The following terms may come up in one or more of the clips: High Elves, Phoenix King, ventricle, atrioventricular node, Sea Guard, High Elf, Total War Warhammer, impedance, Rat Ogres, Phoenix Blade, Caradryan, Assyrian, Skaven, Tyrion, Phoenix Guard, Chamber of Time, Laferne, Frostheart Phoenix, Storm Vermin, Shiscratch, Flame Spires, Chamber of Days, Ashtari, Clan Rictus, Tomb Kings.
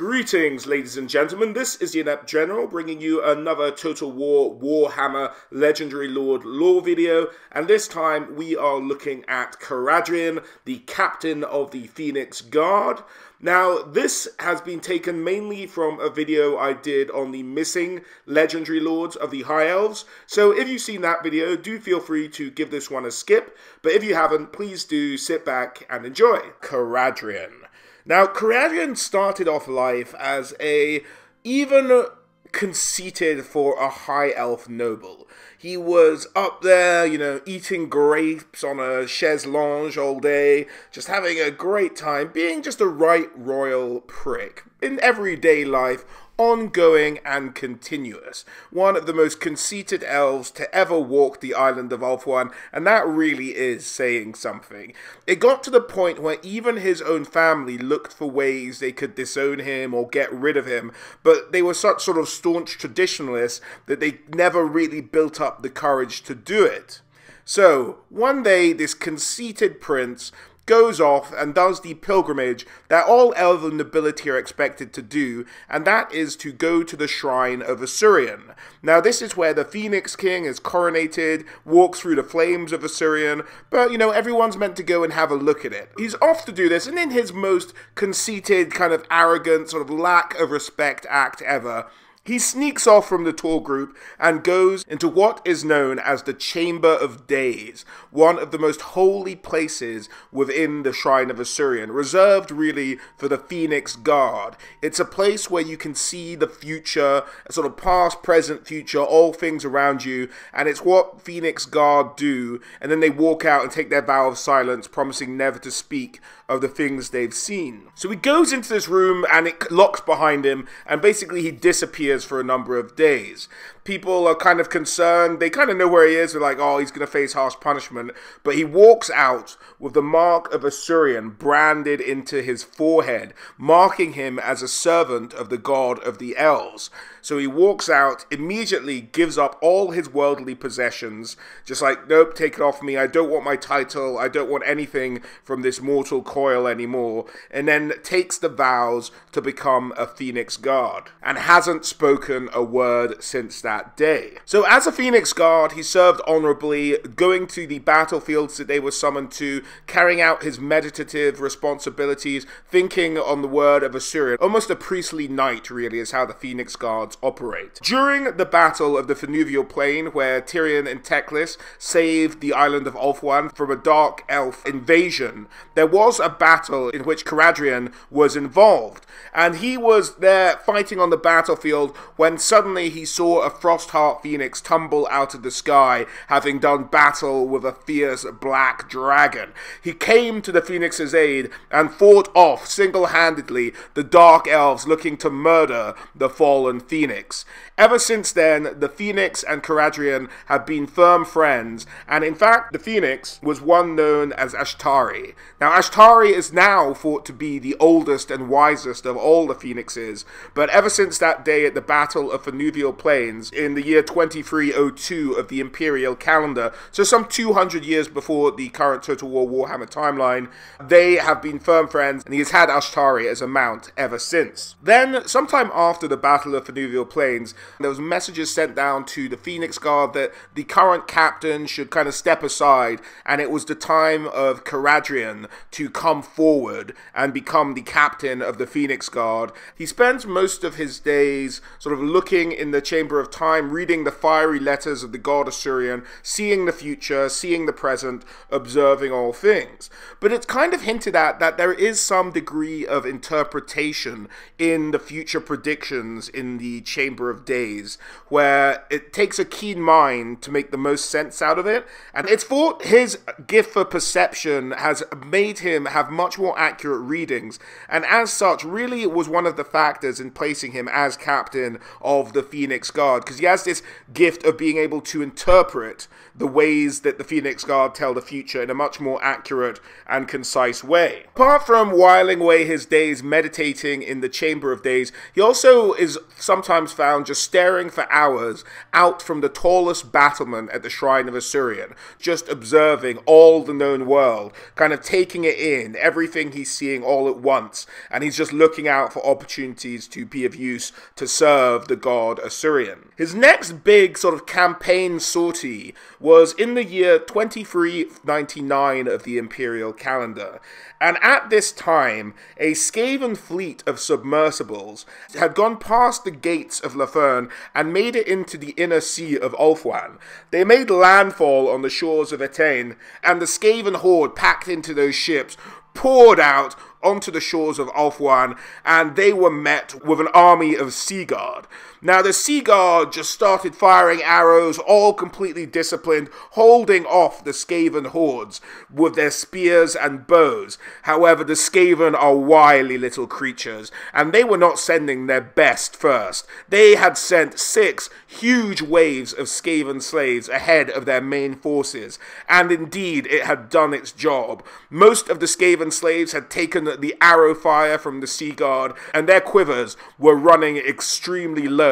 Greetings, ladies and gentlemen, this is the Inept General bringing you another Total War Warhammer Legendary Lord lore video, and this time we are looking at Caradryan, the captain of the Phoenix Guard. Now, this has been taken mainly from a video I did on the missing Legendary Lords of the High Elves, so if you've seen that video, do feel free to give this one a skip, but if you haven't, please do sit back and enjoy. Caradryan. Now, Caradryan started off life as even conceited for a high elf noble. He was up there, you know, eating grapes on a chaise longue all day, just having a great time, being just a right royal prick in everyday life, ongoing and continuous. One of the most conceited elves to ever walk the island of Ulthuan, and that really is saying something. It got to the point where even his own family looked for ways they could disown him or get rid of him, but they were such sort of staunch traditionalists that they never really built up the courage to do it. So, one day, this conceited prince goes off and does the pilgrimage that all elven nobility are expected to do, and that is to go to the shrine of Assyrian. Now, this is where the Phoenix King is coronated, walks through the flames of Assyrian, but, you know, everyone's meant to go and have a look at it. He's off to do this, and in his most conceited, kind of arrogant, sort of lack of respect act ever, he sneaks off from the tour group and goes into what is known as the Chamber of Days, one of the most holy places within the Shrine of Assyrian, reserved really for the Phoenix Guard. It's a place where you can see the future, sort of past, present, future, all things around you, and it's what Phoenix Guard do, and then they walk out and take their vow of silence, promising never to speak of the things they've seen. So he goes into this room and it locks behind him, and basically he disappears for a number of days. People are kind of concerned. They kind of know where he is. They're like, oh, he's going to face harsh punishment. But he walks out with the mark of Assyrian branded into his forehead, marking him as a servant of the god of the elves. So he walks out, immediately gives up all his worldly possessions, just like, nope, take it off me. I don't want my title. I don't want anything from this mortal coil anymore. And then takes the vows to become a Phoenix Guard, and hasn't spoken a word since that day. So as a Phoenix Guard, he served honorably, going to the battlefields that they were summoned to, carrying out his meditative responsibilities, thinking on the word of Assyrian. Almost a priestly knight, really, is how the Phoenix Guards operate. During the Battle of the Finuval Plain, where Tyrion and Teclis saved the island of Ulthuan from a dark elf invasion, there was a battle in which Caradryan was involved, and he was there fighting on the battlefield when suddenly he saw a Frostheart Phoenix tumble out of the sky, having done battle with a fierce black dragon. He came to the Phoenix's aid and fought off single-handedly the dark elves looking to murder the fallen Phoenix. Ever since then, the Phoenix and Caradryan have been firm friends, and in fact, the Phoenix was one known as Ashtari. Now, Ashtari is now thought to be the oldest and wisest of all the Phoenixes, but ever since that day at the Battle of Finuval Plains in the year 2302 of the Imperial Calendar, so some 200 years before the current Total War Warhammer timeline, they have been firm friends, and he has had Ashtari as a mount ever since. Then, sometime after the Battle of Finuval Plains, there was messages sent down to the Phoenix Guard that the current captain should kind of step aside, and it was the time of Caradryan to come forward and become the captain of the Phoenix Guard. He spends most of his days sort of looking in the Chamber of Time, reading the fiery letters of the god Assyrian, seeing the future, seeing the present, observing all things. But it's kind of hinted at that there is some degree of interpretation in the future predictions in the Chamber of Days, where it takes a keen mind to make the most sense out of it, and it's thought his gift for perception has made him have much more accurate readings, and as such really was one of the factors in placing him as captain of the Phoenix Guard, because he has this gift of being able to interpret the ways that the Phoenix Guard tell the future in a much more accurate and concise way. Apart from whiling away his days meditating in the Chamber of Days, he also is sometimes found just staring for hours out from the tallest battlement at the Shrine of Assyrian, just observing all the known world, kind of taking it in in, everything he's seeing all at once, and he's just looking out for opportunities to be of use to serve the god Assyrian. His next big sort of campaign sortie was in the year 2399 of the Imperial Calendar, and at this time, a Skaven fleet of submersibles had gone past the gates of Laferne and made it into the inner sea of Ulthuan. They made landfall on the shores of Atene, and the Skaven horde packed into those ships poured out onto the shores of Ulthuan, and they were met with an army of Sea Guard. Now, the Sea Guard just started firing arrows, all completely disciplined, holding off the Skaven hordes with their spears and bows. However, the Skaven are wily little creatures, and they were not sending their best first. They had sent 6 huge waves of Skaven slaves ahead of their main forces, and indeed, it had done its job. Most of the Skaven slaves had taken the arrow fire from the Sea Guard, and their quivers were running extremely low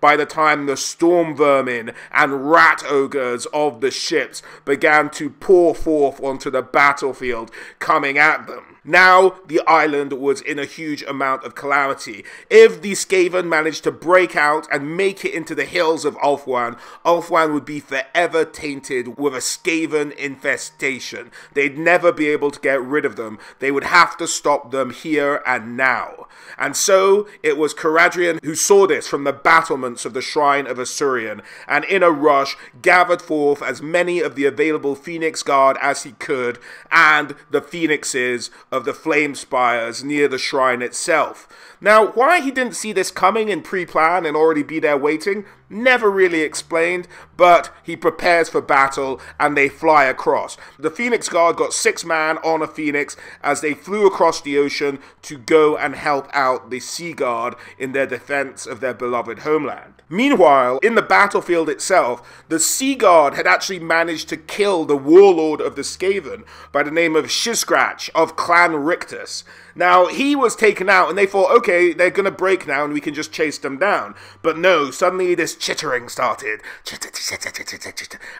by the time the Storm Vermin and Rat Ogres of the ships began to pour forth onto the battlefield, coming at them. Now, the island was in a huge amount of calamity. If the Skaven managed to break out and make it into the hills of Ulthuan, Ulthuan would be forever tainted with a Skaven infestation. They'd never be able to get rid of them. They would have to stop them here and now. And so, it was Caradryan who saw this from the battlements of the Shrine of Asuryan, and in a rush, gathered forth as many of the available Phoenix Guard as he could, and the Phoenixes of the Flame Spires near the shrine itself. Now, why he didn't see this coming in pre-plan and already be there waiting, never really explained, but he prepares for battle and they fly across. The Phoenix Guard got 6 man on a Phoenix as they flew across the ocean to go and help out the Sea Guard in their defense of their beloved homeland. Meanwhile, in the battlefield itself, the Sea Guard had actually managed to kill the warlord of the Skaven by the name of Shiscratch of Clan Rictus. Now, he was taken out and they thought, okay, they're going to break now and we can just chase them down. But no, suddenly this chittering started,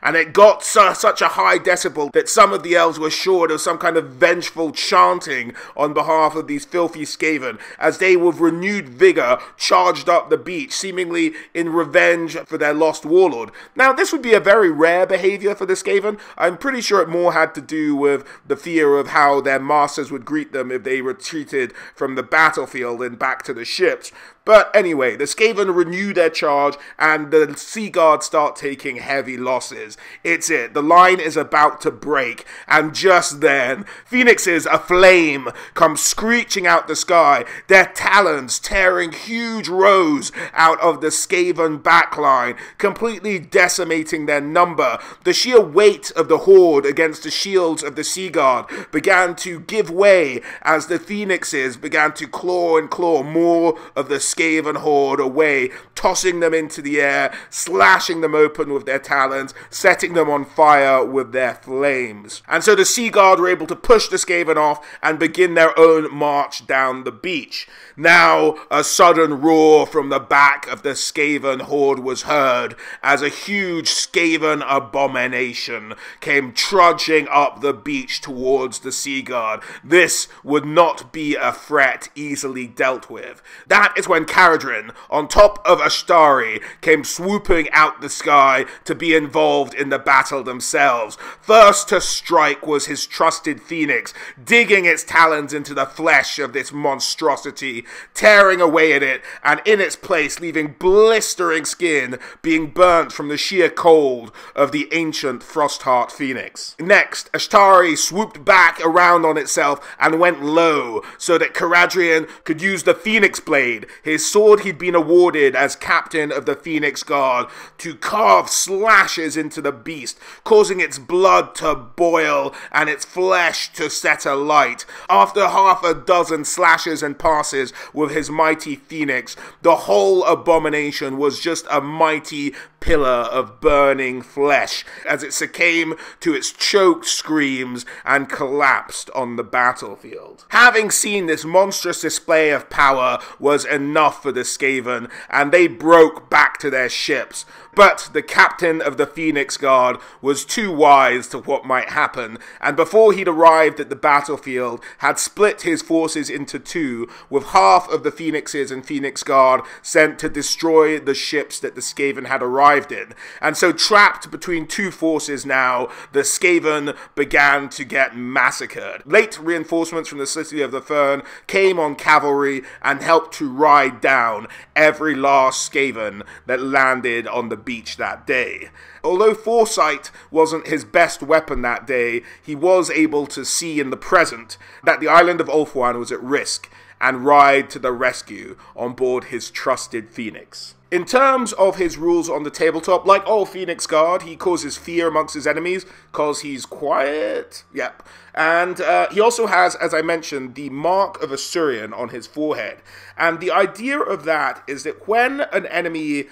and it got such a high decibel that some of the elves were sure there was some kind of vengeful chanting on behalf of these filthy Skaven as they with renewed vigor charged up the beach, seemingly in revenge for their lost warlord. Now, this would be a very rare behavior for the Skaven. I'm pretty sure it more had to do with the fear of how their masters would greet them if they retreated from the battlefield and back to the ships. But anyway, the Skaven renew their charge and the Sea Guard start taking heavy losses. It's it. The line is about to break. And just then, Phoenixes aflame come screeching out the sky, their talons tearing huge rows out of the Skaven backline, completely decimating their number. The sheer weight of the horde against the shields of the Sea Guard began to give way as the Phoenixes began to claw and claw more of the Skaven horde away, tossing them into the air, slashing them open with their talons, setting them on fire with their flames. And so the Sea Guard were able to push the Skaven off and begin their own march down the beach. Now, a sudden roar from the back of the Skaven horde was heard as a huge Skaven abomination came trudging up the beach towards the Sea Guard. This would not be a threat easily dealt with. That is when Caradryan, on top of Ashtari, came swooping out the sky to be involved in the battle themselves. First to strike was his trusted Phoenix, digging its talons into the flesh of this monstrosity, tearing away at it, and in its place leaving blistering skin being burnt from the sheer cold of the ancient Frostheart Phoenix. Next, Ashtari swooped back around on itself and went low, so that Caradryan could use the Phoenix Blade, his sword he'd been awarded as captain of the Phoenix Guard, to carve slashes into the beast, causing its blood to boil and its flesh to set alight. After half a dozen slashes and passes with his mighty Phoenix, the whole abomination was just a mighty pillar of burning flesh as it succumbed to its choked screams and collapsed on the battlefield. Having seen this monstrous display of power was enough for the Skaven, and they broke back to their ships. but the captain of the Phoenix Guard was too wise to what might happen, and before he'd arrived at the battlefield, had split his forces into two, with half of the Phoenixes and Phoenix Guard sent to destroy the ships that the Skaven had arrived in. And so trapped between two forces now, the Skaven began to get massacred. Late reinforcements from the city of Laferne came on cavalry and helped to ride down every last Skaven that landed on the beach that day. Although foresight wasn't his best weapon that day, he was able to see in the present that the island of Ulthuan was at risk and ride to the rescue on board his trusted Phoenix. In terms of his rules on the tabletop, like all Phoenix Guard, he causes fear amongst his enemies because he's quiet. Yep. And he also has, as I mentioned, the mark of Assyrian on his forehead. And the idea of that is that when an enemy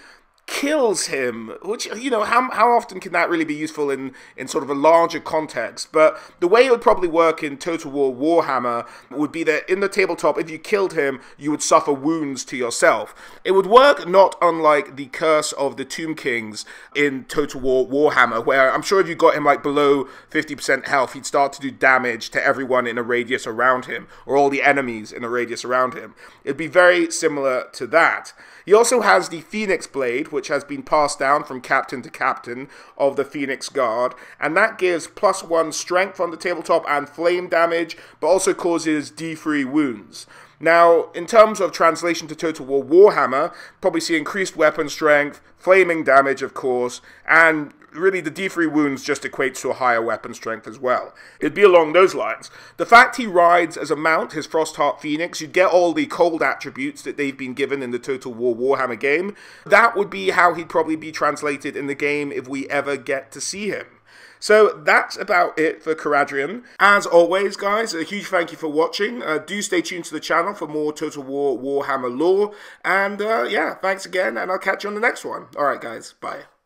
kills him, which, you know, how often can that really be useful in sort of a larger context? But the way it would probably work in Total War Warhammer would be that in the tabletop, if you killed him, you would suffer wounds to yourself. It would work not unlike the curse of the Tomb Kings in Total War Warhammer, where I'm sure if you got him like below 50% health, he'd start to do damage to everyone in a radius around him, or all the enemies in a radius around him. It'd be very similar to that. He also has the Phoenix Blade, which has been passed down from captain to captain of the Phoenix Guard, and that gives +1 strength on the tabletop and flame damage, but also causes D3 wounds. Now, in terms of translation to Total War Warhammer, probably see increased weapon strength, flaming damage, of course, and really the D3 wounds just equates to a higher weapon strength as well. It'd be along those lines. The fact he rides as a mount, his Frostheart Phoenix, you'd get all the cold attributes that they've been given in the Total War Warhammer game. That would be how he'd probably be translated in the game if we ever get to see him. So that's about it for Caradryan. As always, guys, a huge thank you for watching. Do stay tuned to the channel for more Total War Warhammer lore. And yeah, thanks again, and I'll catch you on the next one. Alright, guys, bye.